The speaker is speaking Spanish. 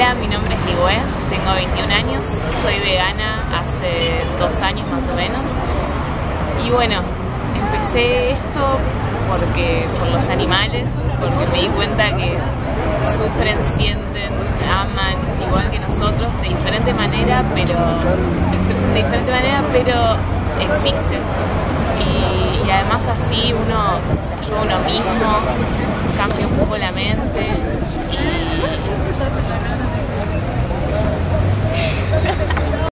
mezcla. Mi nombre es Ligüe, tengo 21 años, soy vegana hace 2 años más o menos. Y bueno, empecé esto por los animales, porque me di cuenta que sufren, sienten, aman igual que nosotros, de diferente manera, pero expresan de diferente manera, pero existen. Y además así uno, o sea, yo uno mismo, cambia un poco la mente.